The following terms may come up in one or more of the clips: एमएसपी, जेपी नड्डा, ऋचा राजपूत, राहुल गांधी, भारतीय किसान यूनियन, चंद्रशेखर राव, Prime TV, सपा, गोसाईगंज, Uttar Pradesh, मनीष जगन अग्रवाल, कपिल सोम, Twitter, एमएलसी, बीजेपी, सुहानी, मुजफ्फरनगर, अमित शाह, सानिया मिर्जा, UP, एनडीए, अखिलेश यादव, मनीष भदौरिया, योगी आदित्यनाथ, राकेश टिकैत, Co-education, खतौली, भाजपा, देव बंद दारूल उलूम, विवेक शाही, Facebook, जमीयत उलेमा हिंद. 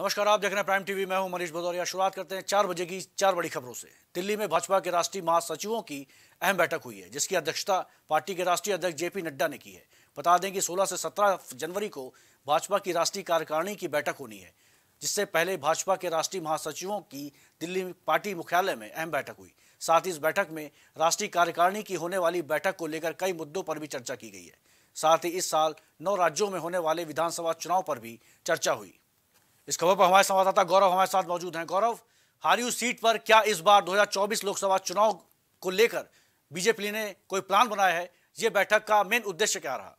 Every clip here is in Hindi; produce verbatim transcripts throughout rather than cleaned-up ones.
नमस्कार, आप देख रहे हैं प्राइम टीवी। मैं हूं मनीष भदौरिया। शुरुआत करते हैं चार बजे की चार बड़ी खबरों से। दिल्ली में भाजपा के राष्ट्रीय महासचिवों की अहम बैठक हुई है, जिसकी अध्यक्षता पार्टी के राष्ट्रीय अध्यक्ष जेपी नड्डा ने की है। बता दें कि सोलह से सत्रह जनवरी को भाजपा की राष्ट्रीय कार्यकारिणी की बैठक होनी है, जिससे पहले भाजपा के राष्ट्रीय महासचिवों की दिल्ली पार्टी मुख्यालय में अहम बैठक हुई। साथ ही इस बैठक में राष्ट्रीय कार्यकारिणी की होने वाली बैठक को लेकर कई मुद्दों पर भी चर्चा की गई है। साथ ही इस साल नौ राज्यों में होने वाले विधानसभा चुनाव पर भी चर्चा हुई। इस खबर पर हमारे संवाददाता गौरव हमारे साथ मौजूद हैं। गौरव, हारियू सीट पर क्या इस बार दो हज़ार चौबीस लोकसभा चुनाव को लेकर बीजेपी ने कोई प्लान बनाया है? ये बैठक का मेन उद्देश्य क्या रहा?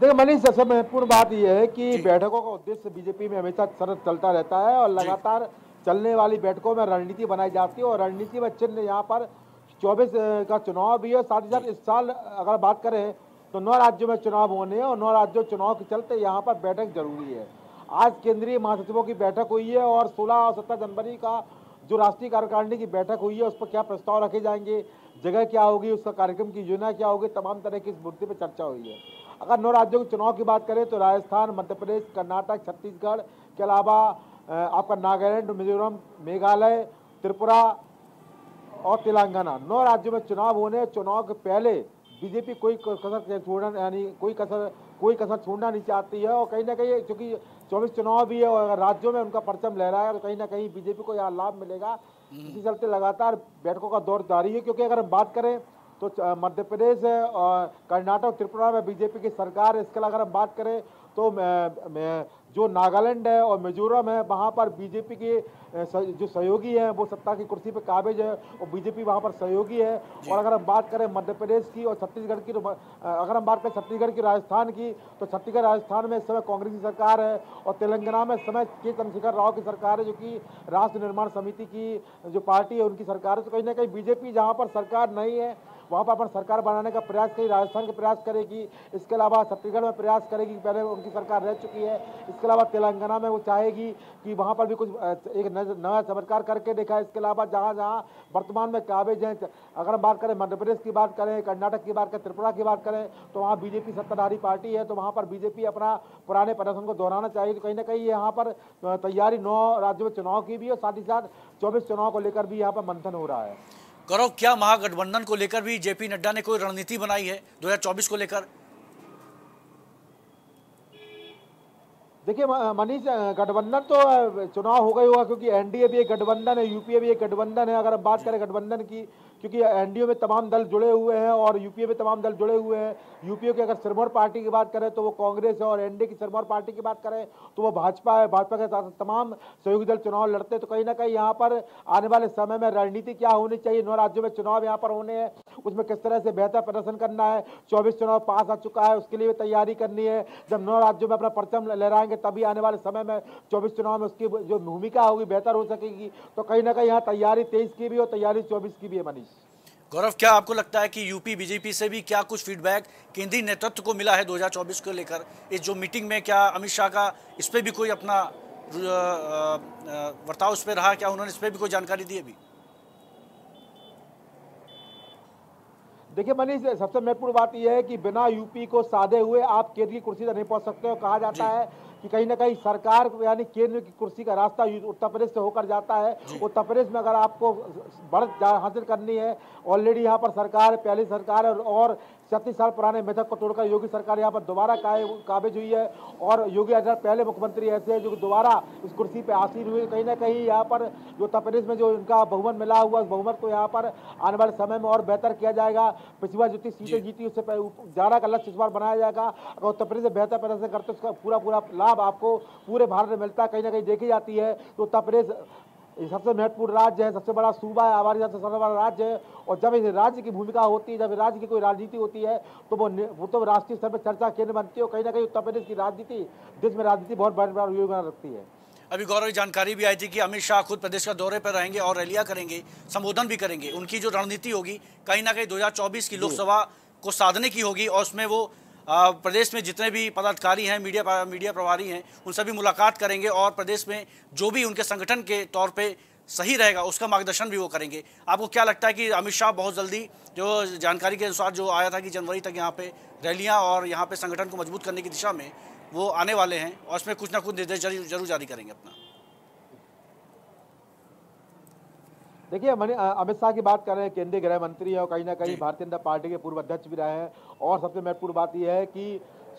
देखिए मनीष, सबसे महत्वपूर्ण बात यह है कि बैठकों का उद्देश्य बीजेपी में हमेशा सरत चलता रहता है और लगातार चलने वाली बैठकों में रणनीति बनाई जाती है और रणनीति में चिन्ह यहाँ पर चौबीस का चुनाव भी है। साथ ही साथ इस साल अगर बात करें तो नौ राज्यों में चुनाव होने हैं और नौ राज्यों चुनाव के चलते यहाँ पर बैठक जरूरी है। आज केंद्रीय महासचिवों की बैठक हुई है और सोलह और सत्रह जनवरी का जो राष्ट्रीय कार्यकारिणी की बैठक हुई है उस पर क्या प्रस्ताव रखे जाएंगे, जगह क्या होगी, उसका कार्यक्रम की योजना क्या होगी, तमाम तरह की इस मुद्दे पर चर्चा हुई है। अगर नौ राज्यों के चुनाव की बात करें तो राजस्थान, मध्य प्रदेश, कर्नाटक, छत्तीसगढ़ के अलावा आपका नागालैंड, मिजोरम, मेघालय, त्रिपुरा और तेलंगाना, नौ राज्यों में चुनाव होने। चुनाव के पहले बीजेपी कोई कसर छोड़ना यानी कोई कसर कोई कसर छोड़ना नहीं चाहती है और कहीं ना कहीं क्योंकि चौबीस चुनाव भी है और राज्यों में उनका परचम लहराया तो कहीं ना कहीं बीजेपी को यहाँ लाभ मिलेगा। इसी चलते लगातार बैठकों का दौर जारी है, क्योंकि अगर हम बात करें तो मध्य प्रदेश और कर्नाटक, त्रिपुरा में बीजेपी की सरकार है। इसके अलावा अगर हम बात करें तो जो नागालैंड है और मिजोरम है, वहाँ पर बीजेपी के जो सहयोगी हैं वो सत्ता की कुर्सी पे काबिज है और बीजेपी वहाँ पर सहयोगी है। और अगर हम बात करें मध्य प्रदेश की और छत्तीसगढ़ की, अगर हम बात करें छत्तीसगढ़ की राजस्थान की तो छत्तीसगढ़ राजस्थान में इस समय कांग्रेस की सरकार है और तेलंगाना में इस समय के चंद्रशेखर राव की सरकार है, जो कि राष्ट्र निर्माण समिति की जो पार्टी है उनकी सरकार है। तो कहीं ना कहीं बीजेपी जहाँ पर सरकार नहीं है वहाँ पर अपन सरकार बनाने का प्रयास करेगी, राजस्थान का प्रयास करेगी, इसके अलावा छत्तीसगढ़ में प्रयास करेगी, पहले उनकी सरकार रह चुकी है। इसके अलावा तेलंगाना में वो चाहेगी कि वहाँ पर भी कुछ एक नया चमत्कार करके देखा। इसके अलावा जहाँ जहाँ वर्तमान में काबिज हैं, अगर हम बात करें मध्य प्रदेश की बात करें, कर्नाटक की बात करें, त्रिपुरा की बात करें तो वहाँ बीजेपी सत्ताधारी पार्टी है, तो वहाँ पर बीजेपी अपना पुराने प्रदर्शन को दोहराना चाहिए। तो कहीं ना कहीं यहाँ पर तैयारी नौ राज्यों में चुनाव की भी है और साथ ही साथ चौबीस चुनाव को लेकर भी यहाँ पर मंथन हो रहा है। गौरव, क्या महागठबंधन को लेकर भी जेपी नड्डा ने कोई रणनीति बनाई है दो हज़ार चौबीस को लेकर? देखिए मनीष, गठबंधन तो चुनाव हो गई होगा, क्योंकि एनडीए भी एक गठबंधन है, यूपीए भी एक गठबंधन है। अगर हम बात करें गठबंधन की, क्योंकि एनडीए में तमाम दल जुड़े हुए हैं और यूपीए में तमाम दल जुड़े हुए हैं। यूपीए की अगर सिरमौर पार्टी की बात करें तो वो कांग्रेस है और एनडीए की सिरमौर पार्टी की बात करें तो वो भाजपा है। भाजपा के साथ तमाम सहयोगी दल चुनाव लड़ते हैं। तो कहीं ना कहीं यहाँ पर आने वाले समय में रणनीति क्या होनी चाहिए, नौ राज्यों में चुनाव यहाँ पर होने हैं, उसमें किस तरह से बेहतर प्रदर्शन करना है। चौबीस चुनाव पास आ चुका है, उसके लिए भी तैयारी करनी है। जब नौ राज्यों में अपना परचम लहराएंगे तभी आने वाले समय में चौबीस चुनाव में उसकी जो भूमिका होगी बेहतर हो सकेगी। तो कहीं ना कहीं यहाँ तैयारी तेईस की भी और तैयारी चौबीस की भी है मनीष। गौरव, क्या आपको लगता है कि यूपी बीजेपी से भी क्या कुछ फीडबैक केंद्रीय नेतृत्व को मिला है दो हज़ार चौबीस को लेकर? इस जो मीटिंग में क्या अमित शाह का इस पे भी कोई अपना वर्ताव इस पे रहा, क्या उन्होंने इस पे भी कोई जानकारी दी अभी? देखिए मनीष, सबसे महत्वपूर्ण बात यह है कि बिना यूपी को साधे हुए आप केंद्र की कुर्सी तक नहीं पहुंच सकते हो। कहा जाता है कि कहीं ना कहीं सरकार यानी केंद्र की कुर्सी का रास्ता उत्तर प्रदेश से होकर जाता है। उत्तर प्रदेश में अगर आपको बढ़त हासिल करनी है, ऑलरेडी यहाँ पर सरकार, पहली सरकार है और छत्तीस साल पुराने मेथक को तोड़कर योगी सरकार यहाँ पर दोबारा काबिज हुई है और योगी आदित्यनाथ पहले मुख्यमंत्री ऐसे हैं जो दोबारा इस कुर्सी पे आसीन हुए। कहीं ना कहीं यहाँ पर जो उत्तर प्रदेश में जो उनका बहुमत मिला हुआ, उस बहुमत को यहाँ पर आने वाले समय में और बेहतर किया जाएगा। पिछली बार जितनी सीटें जीती उससे ज़्यादा का लक्ष्य इस बार बनाया जाएगा। अगर उत्तर प्रदेश में बेहतर प्रदर्शन करते उसका पूरा पूरा लाभ आपको पूरे भारत में मिलता है, कहीं ना कहीं देखी जाती है। तो उत्तर प्रदेश सबसे महत्वपूर्ण राज्य है, सबसे बड़ा सूबा है, हमारे हिसाब से सबसे बड़ा राज्य है। और जब इस राज्य की भूमिका होती है, जब राज्य की कोई राजनीति होती है तो वो वो तो राष्ट्रीय स्तर पर चर्चा केंद्र बनती है। कहीं ना कहीं उत्तर प्रदेश की राजनीति, देश में राजनीति बहुत बड़ा बड़ा योगदान रखती है। अभी गौरव की जानकारी भी आई थी कि अमित शाह खुद प्रदेश का दौरे पर रहेंगे और रैलियाँ करेंगे, संबोधन भी करेंगे। उनकी जो रणनीति होगी कहीं ना कहीं दो हज़ार चौबीस की लोकसभा को साधने की होगी और उसमें वो प्रदेश में जितने भी पदाधिकारी हैं, मीडिया मीडिया प्रभारी हैं, उन सभी मुलाकात करेंगे और प्रदेश में जो भी उनके संगठन के तौर पे सही रहेगा उसका मार्गदर्शन भी वो करेंगे। आपको क्या लगता है कि अमित शाह बहुत जल्दी, जो जानकारी के अनुसार जो आया था कि जनवरी तक यहाँ पे रैलियाँ और यहाँ पे संगठन को मजबूत करने की दिशा में वो आने वाले हैं और उसमें कुछ ना कुछ निर्देश जरूर जारी करेंगे अपना। देखिए, अमित शाह की बात कर रहे हैं, केंद्रीय गृह मंत्री हैं और कहीं ना कहीं भारतीय जनता पार्टी के पूर्व अध्यक्ष भी रहे हैं। और सबसे महत्वपूर्ण बात यह है कि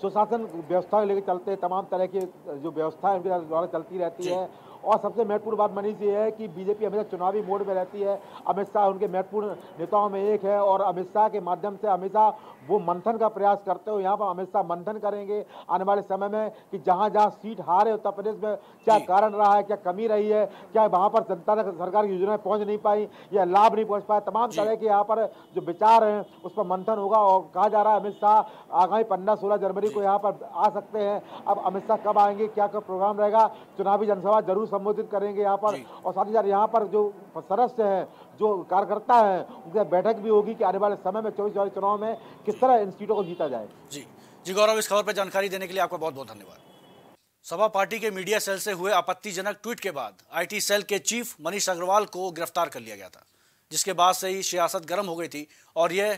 सुशासन व्यवस्था को लेकर चलते तमाम तरह की जो व्यवस्था है उनके द्वारा चलती रहती है। और सबसे महत्वपूर्ण बात मनीष ये है कि बीजेपी हमेशा चुनावी मोड में रहती है। अमित शाह उनके महत्वपूर्ण नेताओं में एक है और अमित शाह के माध्यम से हमेशा वो मंथन का प्रयास करते हो। यहाँ पर अमित शाह मंथन करेंगे आने वाले समय में कि जहाँ जहाँ सीट हारे उत्तर प्रदेश में क्या कारण रहा है, क्या कमी रही है, क्या वहाँ पर जनता तक सरकार की योजनाएं पहुँच नहीं पाई या लाभ नहीं पहुँच पाए, तमाम तरह के यहाँ पर जो विचार हैं उस पर मंथन होगा। और कहा जा रहा है अमित शाह आगामी पंद्रह सोलह जनवरी को यहाँ पर आ सकते हैं। अब अमित शाह कब आएंगे, क्या क्या प्रोग्राम रहेगा, चुनावी जनसभा जरूर संबोधित करेंगे यहाँ पर। और साथ ही साथ यहाँ पर जो सदस्य हैं, जो कार्यकर्ता हैं, उनसे बैठक भी होगी कि आने वाले समय में चौबीस जनवरी चुनाव में किस तरह इन सीटों को जीता जाए। जी जी गौरव, इस खबर पर जानकारी देने के लिए आपका बहुत बहुत धन्यवाद। सपा पार्टी के मीडिया सेल से हुए आपत्तिजनक ट्वीट के बाद आईटी सेल के चीफ मनीष अग्रवाल को गिरफ्तार कर लिया गया था, जिसके बाद से ही सियासत गर्म हो गई थी और यह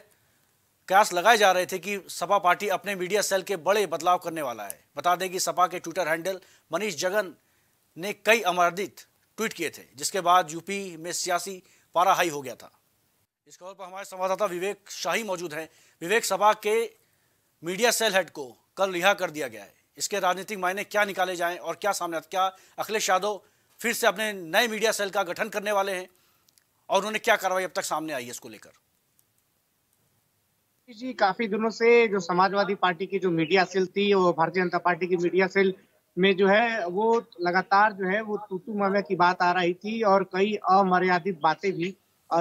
कयास लगाए जा रहे थे कि सपा पार्टी अपने मीडिया सेल के बड़े बदलाव करने वाला है। बता दें कि सपा के ट्विटर हैंडल मनीष जगन ने कई अमर्दित ट्वीट किए थे, जिसके बाद यूपी में सियासी पारा हाई हो गया था। इस खबर पर हमारे संवाददाता विवेक शाही मौजूद हैं। विवेक, सभा के मीडिया सेल हेड को कल रिहा कर दिया गया है, इसके राजनीतिक मायने क्या निकाले जाएं और क्या सामने, क्या अखिलेश यादव फिर से अपने नए मीडिया सेल का गठन करने वाले हैं और उन्होंने क्या कार्रवाई अब तक सामने आई है इसको लेकर? जी, काफी दिनों से जो समाजवादी पार्टी की जो मीडिया सेल थी वो भारतीय जनता पार्टी की मीडिया सेल में जो है वो लगातार जो है वो तूतू मम्या की बात आ रही थी और कई अमर्यादित बातें भी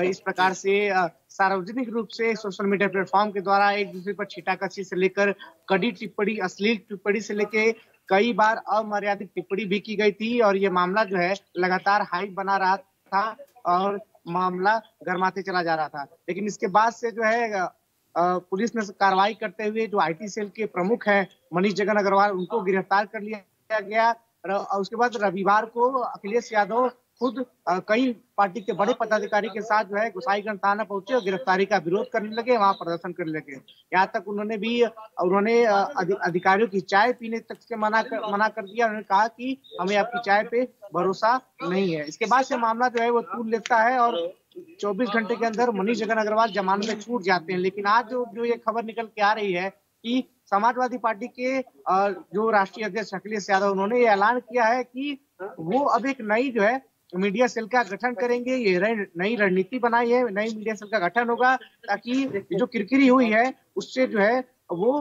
इस प्रकार से सार्वजनिक रूप से सोशल मीडिया प्लेटफॉर्म के द्वारा एक दूसरे पर छीटाकशी से लेकर कड़ी टिप्पणी, अश्लील टिप्पणी से लेके कई बार अमर्यादित टिप्पणी भी की गई थी। और ये मामला जो है लगातार हाई बना रहा था और मामला गरमाते चला जा रहा था। लेकिन इसके बाद से जो है पुलिस ने कार्रवाई करते हुए जो आई टी सेल के प्रमुख है मनीष जगन अग्रवाल, उनको गिरफ्तार कर लिया गया। उसके बाद रविवार को अखिलेश यादव खुद कई पार्टी के बड़े पदाधिकारी के साथ जो है गोसाईगंज थाना पहुंचे और गिरफ्तारी का विरोध करने लगे, वहां प्रदर्शन करने लगे। यहाँ तक उन्होंने भी उन्होंने अधिकारियों की चाय पीने तक से मना कर, मना कर दिया। उन्होंने कहा कि हमें आपकी चाय पे भरोसा नहीं है। इसके बाद से मामला जो है वो तूल लेता है और चौबीस घंटे के अंदर मनीष जगन अग्रवाल जमानत से छूट जाते हैं। लेकिन आज जो जो ये खबर निकल के आ रही है कि समाजवादी पार्टी के जो राष्ट्रीय अध्यक्ष अखिलेश यादव, उन्होंने ये ऐलान किया है कि वो अब एक नई जो है मीडिया सेल का गठन करेंगे। ये नई रणनीति बनाई है, नई मीडिया सेल का गठन होगा ताकि जो किरकिरी हुई है उससे जो है वो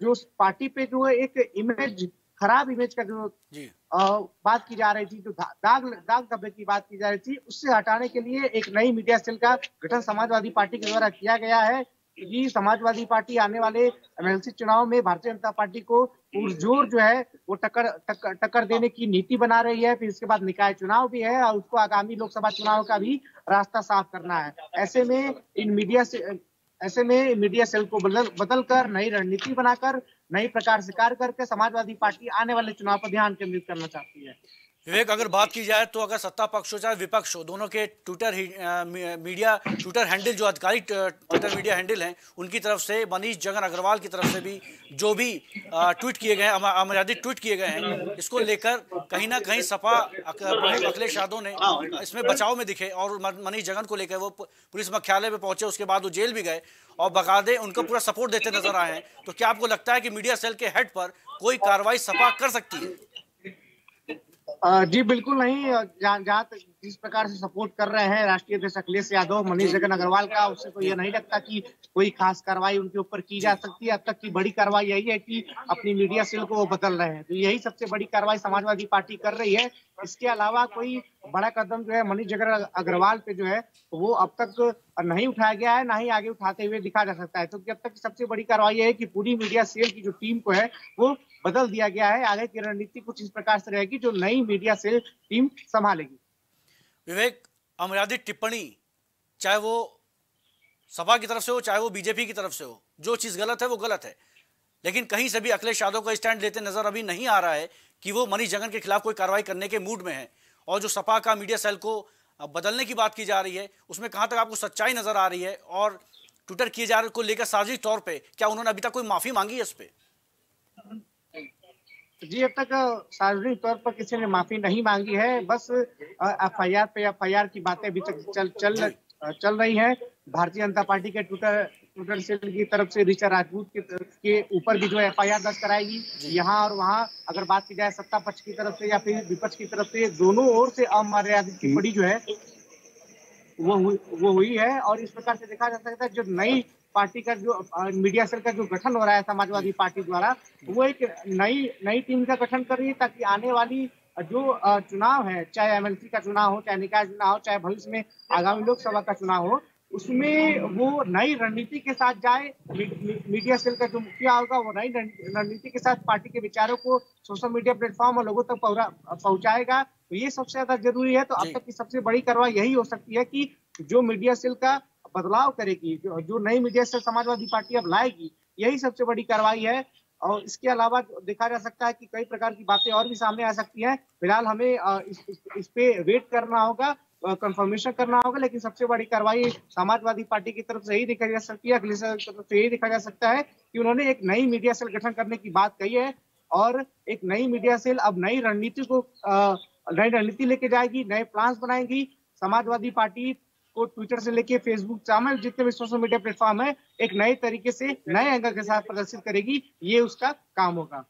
जो पार्टी पे जो है एक इमेज, खराब इमेज का जो बात की जा रही थी, जो दाग दाग धब्बे की बात की जा रही थी, उससे हटाने के लिए एक नई मीडिया सेल का गठन समाजवादी पार्टी के द्वारा किया गया है। जी, समाजवादी पार्टी आने वाले एमएलसी चुनाव में भारतीय जनता पार्टी को पुरजोर जो है वो टक्कर टक्कर टक्कर देने की नीति बना रही है। फिर इसके बाद निकाय चुनाव भी है और उसको आगामी लोकसभा चुनाव का भी रास्ता साफ करना है। ऐसे में इन मीडिया से ऐसे में मीडिया सेल को बदल बदल कर नई रणनीति बनाकर नई प्रकार से कार्य करके समाजवादी पार्टी आने वाले चुनाव पर ध्यान केंद्रित करना चाहती है। विवेक, अगर बात की जाए तो अगर सत्ता पक्ष हो चाहे विपक्ष हो, दोनों के ट्विटर मीडिया ट्विटर हैंडल जो आधिकारिक ट्विटर मीडिया हैंडल हैं उनकी तरफ से मनीष जगन अग्रवाल की तरफ से भी जो भी ट्वीट किए गए हैं, अमर्यादित ट्वीट किए गए हैं, इसको लेकर कहीं ना कहीं सपा प्रमुख अखिलेश यादव ने इसमें बचाव में दिखे और मनीष जगन को लेकर वो पुलिस मुख्यालय पर पहुंचे, उसके बाद वो जेल भी गए और बकायदे उनको पूरा सपोर्ट देते नजर आए हैं। तो क्या आपको लगता है कि मीडिया सेल के हेड पर कोई कार्रवाई सपा कर सकती है? जी बिल्कुल नहीं। जहाँ तक जिस प्रकार से सपोर्ट कर रहे हैं राष्ट्रीय अध्यक्ष अखिलेश यादव मनीष जगन अग्रवाल का, उससे तो ये नहीं लगता कि कोई खास कार्रवाई उनके ऊपर की जा सकती है। अब तक की बड़ी कार्रवाई यही है कि अपनी मीडिया सेल को वो बदल रहे हैं, तो यही सबसे बड़ी कार्रवाई समाजवादी पार्टी कर रही है। इसके अलावा कोई बड़ा कदम जो है मनीष जगन अग्रवाल पे जो है वो अब तक नहीं उठाया गया है, ना ही आगे उठाते हुए दिखा जा सकता है। तो अब तक सबसे बड़ी कार्रवाई है कि पूरी मीडिया सेल की जो टीम को है वो बदल दिया गया है। आगे की रणनीति कुछ इस प्रकार से रहेगी जो नई मीडिया सेल टीम संभालेगी। विवेक, अमर्यादित टिप्पणी चाहे वो सपा की तरफ से हो चाहे वो बीजेपी की तरफ से हो, जो चीज गलत है वो गलत है, लेकिन कहीं से भी अखिलेश यादव का स्टैंड लेते नजर अभी नहीं आ रहा है कि वो मनीष जगन के खिलाफ कोई कार्रवाई करने के मूड में है। और जो सपा का मीडिया सेल को बदलने की बात की जा रही है उसमें कहां तक आपको सच्चाई नजर आ रही है और ट्विटर किए जा रहे को लेकर सार्वजनिक तौर पर क्या उन्होंने अभी तक कोई माफी मांगी है इस पर? जी अब तक सार्वजनिक तौर पर किसी ने माफी नहीं मांगी है, बस एफ आई आर पे एफ आई आर की बातें अभी तक चल चल चल रही है। भारतीय जनता पार्टी के ट्विटर ट्विटर सेल की तरफ से ऋचा राजपूत के ऊपर भी जो एफ आई आर दर्ज कराएगी यहाँ और वहाँ। अगर बात की जाए सत्ता पक्ष की तरफ से या फिर विपक्ष की तरफ से, दोनों ओर से अमर्यादित टिप्पणी जो है वो हुई, वो हुई है। और इस प्रकार से देखा जा सकता है जो नई पार्टी का जो मीडिया सेल का जो गठन हो रहा है समाजवादी पार्टी द्वारा, वो एक नई नई टीम का गठन कर रही है ताकि आने वाली जो चुनाव है, चाहे एमएलसी का चुनाव हो, चाहे निकाय चुनाव हो, चाहे भविष्य में आगामी लोकसभा का चुनाव हो, उसमें वो नई रणनीति के साथ जाए। मीडिया सेल का जो मुखिया होगा वो नई रणनीति के साथ पार्टी के विचारों को सोशल मीडिया प्लेटफॉर्म और लोगों तक पहुंचाएगा, तो ये सबसे ज्यादा जरूरी है। तो अब तक की सबसे बड़ी कार्रवाई यही हो सकती है कि जो मीडिया सेल का बदलाव करेगी, जो, जो नई मीडिया सेल समाजवादी पार्टी अब लाएगी, यही सबसे बड़ी कार्रवाई है। और इसके अलावा देखा जा सकता है कि कई प्रकार की बातें और भी सामने आ सकती हैं। फिलहाल हमें इस, इस, इस पे वेट करना होगा, कंफर्मेशन करना होगा, लेकिन सबसे बड़ी कार्रवाई समाजवादी पार्टी की तरफ से यही देखा जा सकती है। अखिलेश यादव की तरफ से यही देखा जा सकता है कि उन्होंने एक नई मीडिया सेल गठन करने की बात कही है और एक नई मीडिया सेल अब नई रणनीति को नई रणनीति लेके जाएगी, नए प्लान्स बनाएगी। समाजवादी पार्टी को ट्विटर से लेके फेसबुक चैनल जितने भी सोशल मीडिया प्लेटफॉर्म है, एक नए तरीके से नए एंगल के साथ प्रदर्शित करेगी, ये उसका काम होगा।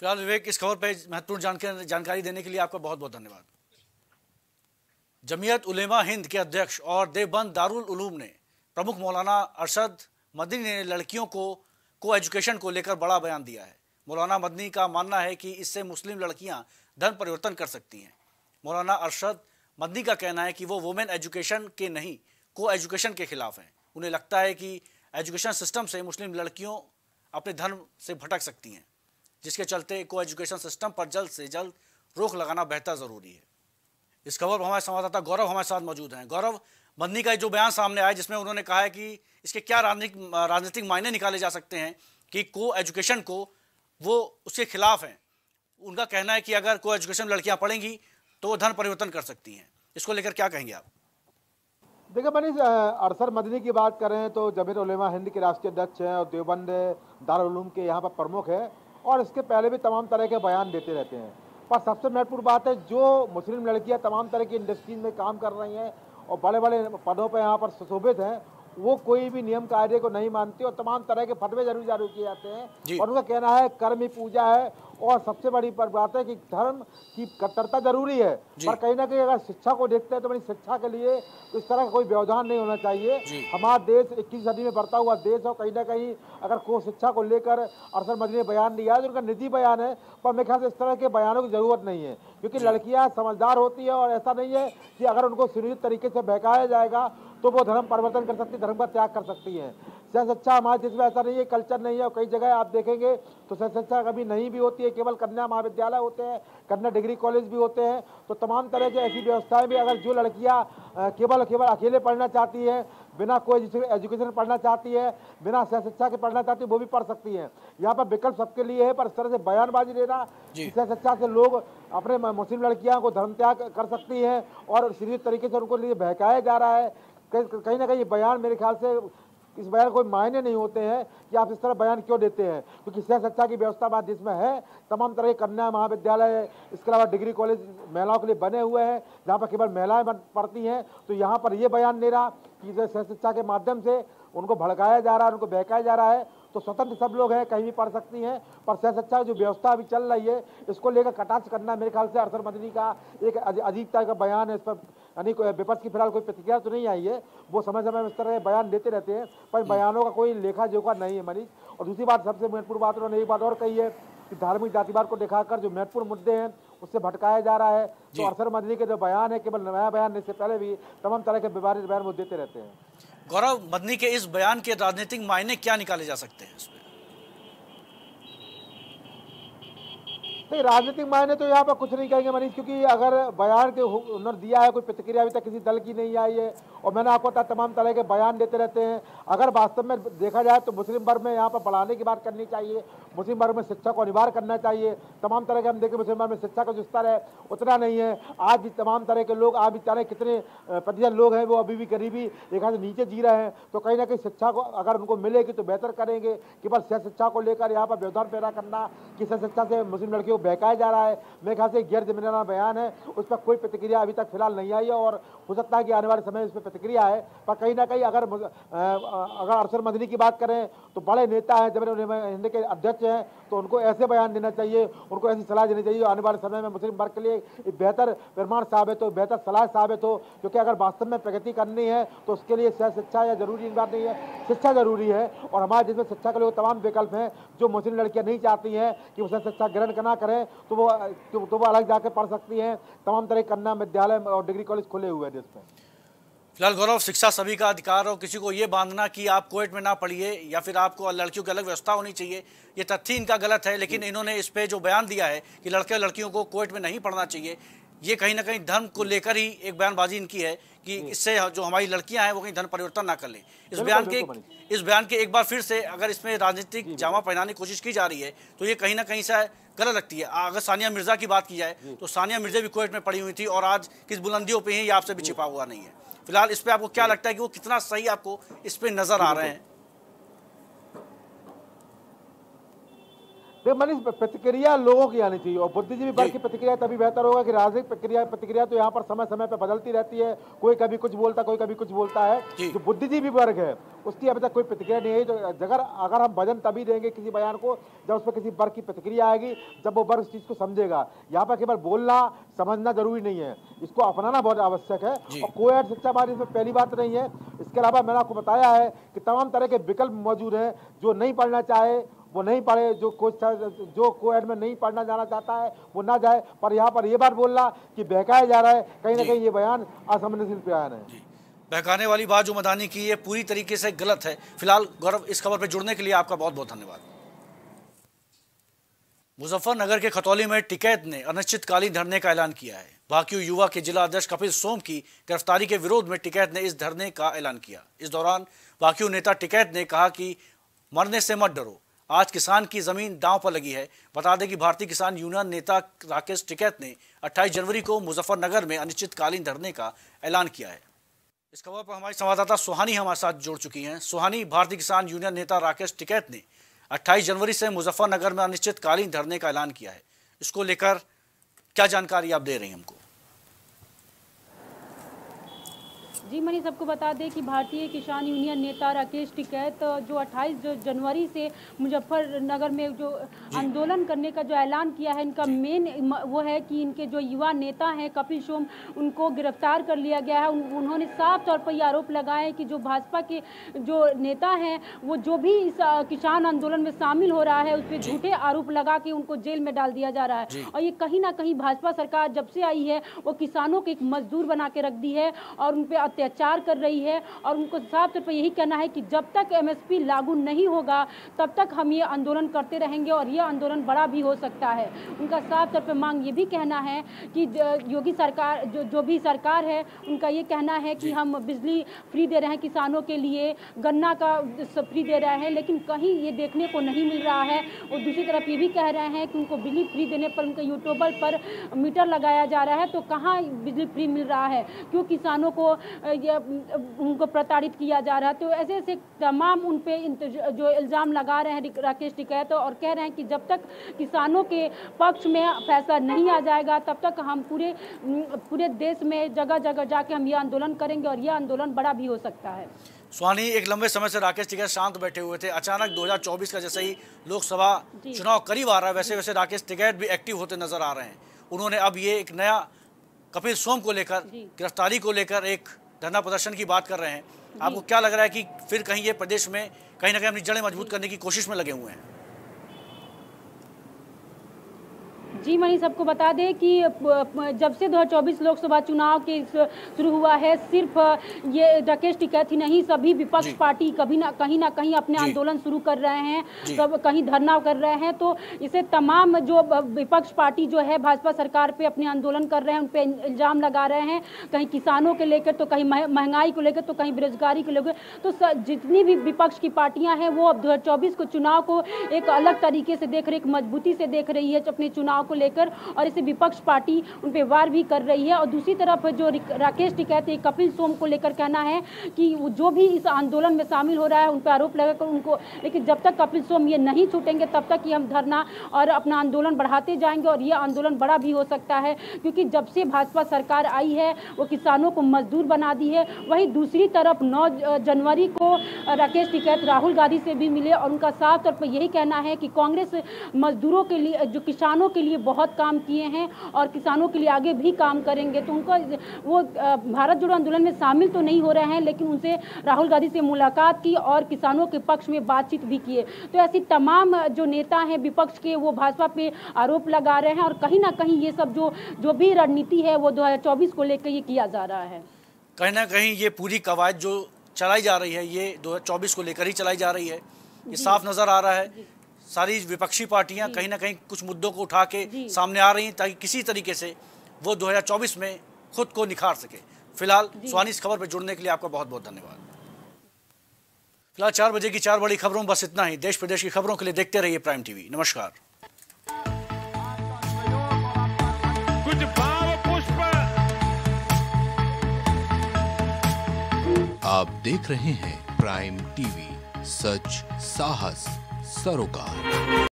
फिलहाल विवेक, इस खबर पर महत्वपूर्ण जानकारी देने के लिए आपका बहुत बहुत धन्यवाद। जमीयत उलेमा हिंद के अध्यक्ष और देव बंद दारूल उलूम ने प्रमुख मौलाना अरशद मदनी ने लड़कियों को को एजुकेशन को लेकर बड़ा बयान दिया है। मौलाना मदनी का मानना है कि इससे मुस्लिम लड़कियां धन परिवर्तन कर सकती हैं। मौलाना अरशद मदनी का कहना है कि वो वुमेन एजुकेशन के नहीं, को एजुकेशन के खिलाफ हैं। उन्हें लगता है कि एजुकेशन सिस्टम से मुस्लिम लड़कियों अपने धर्म से भटक सकती हैं, जिसके चलते को एजुकेशन सिस्टम पर जल्द से जल्द रोक लगाना बेहतर ज़रूरी है। इस खबर पर हमारे संवाददाता गौरव हमारे साथ मौजूद हैं। गौरव, मदनी का जो बयान सामने आया जिसमें उन्होंने कहा है कि इसके क्या राजनीतिक राजनीतिक मायने निकाले जा सकते हैं कि को एजुकेशन को वो उसके खिलाफ हैं। उनका कहना है कि अगर को एजुकेशन लड़कियाँ पढ़ेंगी तो धन परिवर्तन कर सकती हैं, इसको लेकर क्या कहेंगे आप? देखिए मनीष, अरशद मदनी की बात करें तो जमीयत उलेमा हिंद के राष्ट्रीय अध्यक्ष हैं और देवबंद दारुल उलूम के यहाँ पर प्रमुख है और इसके पहले भी तमाम तरह के बयान देते रहते हैं। पर सबसे महत्वपूर्ण बात है जो मुस्लिम लड़कियाँ तमाम तरह की इंडस्ट्रीज में काम कर रही हैं और बड़े बड़े पदों पर यहाँ पर सुशोभित हैं, वो कोई भी नियम कायदे को नहीं मानती और तमाम तरह के फतवे जरूर जारी किए जाते हैं। और उनका कहना है कर्म ही पूजा है और सबसे बड़ी बात है कि धर्म की कट्टरता जरूरी है, पर कहीं ना कहीं अगर शिक्षा को देखते हैं तो अपनी शिक्षा के लिए तो इस तरह का कोई व्यवधान नहीं होना चाहिए। हमारा देश इक्कीसवीं सदी में बढ़ता हुआ देश है, कहीं ना कहीं अगर को शिक्षा को लेकर अरशद मदनी ने बयान दिया है तो उनका निजी बयान है, पर मेरे ख्याल से इस तरह के बयानों की जरूरत नहीं है क्योंकि लड़कियाँ समझदार होती है और ऐसा नहीं है कि अगर उनको सुनियोजित तरीके से बहकाया जाएगा तो वो धर्म परिवर्तन कर सकती, धर्म का त्याग कर सकती है। सबसे अच्छा हमारे देश में ऐसा नहीं है, कल्चर नहीं है और कई जगह आप देखेंगे तो सबसे अच्छा कभी नहीं भी होती है, केवल कन्या महाविद्यालय होते हैं, कन्या डिग्री कॉलेज भी होते हैं। तो तमाम तरह की ऐसी व्यवस्थाएं भी अगर जो लड़कियां केवल केवल अकेले पढ़ना चाहती हैं, बिना कोई एजुकेशन पढ़ना चाहती है, बिना शिक्षा के पढ़ना चाहती है, वो भी पढ़ सकती हैं। यहाँ पर विकल्प सबके लिए है, पर इस तरह से बयानबाजी देना शिक्षा से लोग अपने मुस्लिम लड़कियाँ को धर्म त्याग कर सकती हैं और सीरियस तरीके से उनको लिए बहकाया जा रहा है, कहीं ना कहीं बयान मेरे ख्याल से इस बयान कोई मायने नहीं होते हैं कि आप इस तरह बयान क्यों देते हैं क्योंकि सह शिक्षा की व्यवस्था हमारे देश में है। तमाम तरह के कन्या महाविद्यालय है, इसके अलावा डिग्री कॉलेज महिलाओं के लिए बने हुए हैं जहाँ पर केवल महिलाएं पढ़ती हैं। तो यहाँ पर ये बयान देना कि सह शिक्षा के माध्यम से उनको भड़काया जा रहा है, उनको बहकाया जा रहा है, तो स्वतंत्र सब लोग हैं, कहीं भी पढ़ सकती हैं, पर सह शिक्षा जो व्यवस्था अभी चल रही है इसको लेकर कटाक्ष करना मेरे ख्याल से अरशद मदनी का एक अजीब तरह का बयान है। इस पर यानी विपक्ष की फिलहाल कोई प्रतिक्रिया तो नहीं आई है, वो समय समय में इस तरह बयान देते रहते हैं पर बयानों का कोई लेखा जोखा नहीं है मनीष। और दूसरी बात, सबसे महत्वपूर्ण बात उन्होंने एक बात और कही है कि धार्मिक जातिवाद को दिखाकर जो महत्वपूर्ण मुद्दे हैं उससे भटकाया जा रहा है। तो अरशद मदनी के जो बयान है केवल नया बयान इससे पहले भी तमाम तरह के विवादित बयान वो देते रहते हैं। गौरव, मदनी के इस बयान के राजनीतिक मायने क्या निकाले जा सकते हैं इसमें? नहीं, राजनीतिक मायने तो यहाँ पर कुछ नहीं कहेंगे मनीष क्योंकि अगर बयान के उन्होंने दिया है कोई प्रतिक्रिया अभी तक किसी दल की नहीं आई है और मैंने आपको बताया तमाम तरह के बयान देते रहते हैं। अगर वास्तव में देखा जाए तो मुस्लिम वर्ग में यहाँ पर बढ़ाने की बात करनी चाहिए, मुस्लिम वर्ग में शिक्षा को अनिवार्य करना चाहिए। तमाम तरह के हम देखें मुस्लिम वर्ग में शिक्षा का जो स्तर है उतना नहीं है, आज भी तमाम तरह के लोग आज भी चाहे कितने प्रतिशत लोग हैं वो अभी भी गरीबी रेखा से नीचे जी रहे हैं। तो कहीं ना कहीं शिक्षा को अगर उनको मिलेगी तो बेहतर करेंगे, केवल शिक्षा को लेकर यहाँ पर व्यवधान पैदा करना कि शिक्षा से मुस्लिम लड़कियों को बहकाया जा रहा है, मेरे ख्याल से गैर जिम्मेदाराना बयान है। उस पर कोई प्रतिक्रिया अभी तक फिलहाल नहीं आई है और हो सकता है कि आने वाले समय में उस पर प्रतिक्रिया है। पर कहीं ना कहीं अगर अगर अरशद मदनी की बात करें तो बड़े नेता हैं, जमीयत उलेमा हिंद के अध्यक्ष हैं, तो उनको ऐसे बयान देना चाहिए, उनको ऐसी सलाह देनी चाहिए आने वाले समय में मुस्लिम वर्ग के लिए बेहतर निर्माण साबित हो, बेहतर सलाह साबित हो। क्योंकि अगर वास्तव में प्रगति करनी है तो उसके लिए शिक्षा या जरूरी बात नहीं है, शिक्षा जरूरी है। और हमारे जिसमें शिक्षा के लिए तमाम विकल्प हैं, जो मुस्लिम लड़कियाँ नहीं चाहती हैं कि उससे शिक्षा ग्रहण करना करें तो वो तो वो अलग जाकर पढ़ सकती हैं। तमाम तरह के कन्या विद्यालय और डिग्री कॉलेज खुले हुए हैं देश में। फिलहाल गौरव, शिक्षा सभी का अधिकार हो, किसी को ये बांधना कि आप कोएड में ना पढ़िए या फिर आपको लड़कियों की अलग व्यवस्था होनी चाहिए, ये तथ्य इनका गलत है। लेकिन इन्होंने इस पर जो बयान दिया है कि लड़के और लड़कियों को कोएड में नहीं पढ़ना चाहिए, ये कहीं ना कहीं धर्म को लेकर ही एक बयानबाजी इनकी है कि इससे जो हमारी लड़कियां हैं वो कहीं धर्म परिवर्तन ना कर लें। इस बयान के इस बयान के एक बार फिर से अगर इसमें राजनीतिक जामा पहनाने की कोशिश की जा रही है तो ये कहीं ना कहीं से गलत लगती है। अगर सानिया मिर्जा की बात की जाए तो सानिया मिर्जा भी कोएड में पड़ी हुई थी और आज किस बुलंदियों पर है ये आपसे भी छिपा हुआ नहीं है। फिलहाल इस पर आपको क्या लगता है कि वो कितना सही आपको इस पर नजर आ रहे हैं? मनीष, प्रतिक्रिया लोगों की आनी चाहिए और बुद्धिजीवी वर्ग की प्रतिक्रिया तभी बेहतर होगा कि राजनीतिक प्रतिक्रिया प्रतिक्रिया तो यहाँ पर समय समय पर बदलती रहती है, कोई कभी कुछ बोलता कोई कभी कुछ बोलता है। जो बुद्धिजीवी वर्ग है उसकी अभी तक कोई प्रतिक्रिया नहीं है। जो अगर अगर हम वजन तभी देंगे किसी बयान को जब उस पर किसी वर्ग की प्रतिक्रिया आएगी, जब वो वर्ग उस चीज़ को समझेगा। यहाँ पर केवल बोलना समझना जरूरी नहीं है, इसको अपनाना बहुत आवश्यक है। और कोएड शिक्षा हमारी इसमें पहली बात नहीं है। इसके अलावा मैंने आपको बताया है कि तमाम तरह के विकल्प मौजूद हैं। जो नहीं पढ़ना चाहे वो नहीं पढ़े, जो कोच जो कोएड में नहीं पढ़ना जाना चाहता है वो ना जाए। पर यहाँ पर ये बात बोलना कि बहकाया जा रहा है, कहीं ना कहीं ये बयान असंवेदनशील बयान है। बहकाने वाली बात जो मदानी की ये पूरी तरीके से गलत है। फिलहाल गौरव, इस खबर पर जुड़ने के लिए आपका बहुत बहुत धन्यवाद। मुजफ्फरनगर के खतौली में टिकैत ने अनिश्चितकालीन धरने का ऐलान किया है। भाकियू युवा के जिला अध्यक्ष कपिल सोम की गिरफ्तारी के विरोध में टिकैत ने इस धरने का ऐलान किया। इस दौरान भाकियू नेता टिकैत ने कहा कि मरने से मत डरो, आज किसान की जमीन दांव पर लगी है। बता दें कि भारतीय किसान यूनियन नेता राकेश टिकैत ने अट्ठाईस जनवरी को मुजफ्फरनगर में अनिश्चितकालीन धरने का ऐलान किया है। इस खबर पर हमारी संवाददाता सुहानी हमारे साथ जुड़ चुकी हैं। सुहानी, भारतीय किसान यूनियन नेता राकेश टिकैत ने अट्ठाईस जनवरी से मुजफ्फरनगर में अनिश्चितकालीन धरने का ऐलान किया है, इसको लेकर क्या जानकारी आप दे रही हैं हमको? जी मनीष, सबको बता दें कि भारतीय किसान यूनियन नेता राकेश टिकैत जो अट्ठाईस जनवरी से मुजफ्फरनगर में जो आंदोलन करने का जो ऐलान किया है, इनका मेन वो है कि इनके जो युवा नेता हैं कपिल सोम, उनको गिरफ्तार कर लिया गया है। उन, उन्होंने साफ तौर पर ये आरोप लगाया है कि जो भाजपा के जो नेता हैं वो जो भी इस किसान आंदोलन में शामिल हो रहा है उस पर झूठे आरोप लगा के उनको जेल में डाल दिया जा रहा है। और ये कहीं ना कहीं भाजपा सरकार जब से आई है वो किसानों को एक मजदूर बना के रख दी है और उन पर अत्याचार कर रही है। और उनको साफ तौर पर यही कहना है कि जब तक एमएसपी लागू नहीं होगा तब तक हम ये आंदोलन करते रहेंगे और ये आंदोलन बड़ा भी हो सकता है। उनका साफ तौर पर मांग ये भी कहना है कि योगी सरकार जो जो भी सरकार है उनका ये कहना है कि हम बिजली फ्री दे रहे हैं किसानों के लिए, गन्ना का फ्री दे रहे हैं, लेकिन कहीं ये देखने को नहीं मिल रहा है। और दूसरी तरफ ये भी कह रहे हैं कि उनको बिजली फ्री देने पर उनके यूट्यूबर पर मीटर लगाया जा रहा है, तो कहाँ बिजली फ्री मिल रहा है, क्यों किसानों को ये उनको प्रताड़ित किया जा रहा है। तो ऐसे ऐसे तमाम उन पर जो इल्ज़ाम लगा रहे हैं राकेश टिकैत और कह रहे हैं कि जब तक किसानों के पक्ष में फैसला नहीं आ जाएगा तब तक हम पूरे पूरे देश में जगह जगह जाके हम ये आंदोलन करेंगे और ये आंदोलन बड़ा भी हो सकता है। स्वानी, एक लंबे समय से राकेश टिकैत शांत बैठे हुए थे, अचानक दो हज़ार चौबीस का जैसे ही लोकसभा चुनाव करीब आ रहा है वैसे वैसे राकेश टिकैत भी एक्टिव होते नजर आ रहे हैं। उन्होंने अब ये एक नया कपिल सोम को लेकर गिरफ्तारी को लेकर एक धरना प्रदर्शन की बात कर रहे हैं। आपको क्या लग रहा है कि फिर कहीं ये प्रदेश में कहीं ना कहीं अपनी जड़ें मजबूत करने की कोशिश में लगे हुए हैं? जी मनीष, सबको बता दें कि जब से दो हज़ार चौबीस लोकसभा चुनाव के शुरू हुआ है सिर्फ ये राकेश टिकैत ही नहीं, सभी विपक्ष पार्टी कभी ना कहीं ना कहीं अपने आंदोलन शुरू कर रहे हैं, सब कहीं धरना कर रहे हैं। तो इसे तमाम जो विपक्ष पार्टी जो है भाजपा सरकार पे अपने आंदोलन कर रहे हैं, उन पे इल्ज़ाम लगा रहे हैं, कहीं किसानों के लेकर तो कहीं महंगाई को लेकर तो कहीं बेरोजगारी को लेकर। तो जितनी भी विपक्ष की पार्टियाँ हैं वो अब दो हज़ार चौबीस को चुनाव को एक अलग तरीके से देख रही, एक मजबूती से देख रही है अपने चुनाव। को लेकर और इसे विपक्ष पार्टी उन पर वार भी कर रही है। और दूसरी तरफ जो राकेश टिकैत कपिल सोम को लेकर कहना है कि जो भी इस आंदोलन में शामिल हो रहा है उन पर आरोप लगाकर उनको, लेकिन जब तक कपिल सोम ये नहीं छूटेंगे तब तक ये हम धरना और अपना आंदोलन बढ़ाते जाएंगे और ये आंदोलन बड़ा भी हो सकता है, क्योंकि जब से भाजपा सरकार आई है वो किसानों को मजदूर बना दी है। वहीं दूसरी तरफ नौ जनवरी को राकेश टिकैत राहुल गांधी से भी मिले और उनका साफ तौर पर यही कहना है कि कांग्रेस मजदूरों के लिए, जो किसानों के लिए बहुत काम किए हैं और किसानों के लिए आगे भी काम करेंगे। तो उनका वो भारत जोड़ो आंदोलन में शामिल तो नहीं हो रहे हैं, लेकिन उनसे राहुल गांधी से मुलाकात की और किसानों के पक्ष में बातचीत भी किए। तो ऐसी तमाम जो नेता हैं विपक्ष के वो भाजपा पे आरोप लगा रहे हैं और कहीं ना कहीं ये सब जो जो भी रणनीति है वो दो हज़ार चौबीस को लेकर ये किया जा रहा है। कहीं ना कहीं ये पूरी कवायद जो चलाई जा रही है ये दो हज़ार चौबीस को लेकर ही चलाई जा रही है, ये साफ नजर आ रहा है। सारी विपक्षी पार्टियां कहीं ना कहीं कुछ मुद्दों को उठा के सामने आ रही हैं ताकि किसी तरीके से वो दो हज़ार चौबीस में खुद को निखार सके। फिलहाल सुहानी इस खबर पर जुड़ने के लिए आपका बहुत बहुत धन्यवाद। फिलहाल चार बजे की चार बड़ी खबरों बस इतना ही। देश प्रदेश की खबरों के लिए देखते रहिए प्राइम टीवी। नमस्कार। कुछ भाव पुष्प आप देख रहे हैं प्राइम टीवी, सच साहस सरोकार।